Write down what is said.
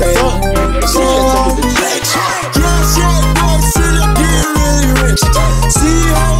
say so, see your boy, see you get really rich. See how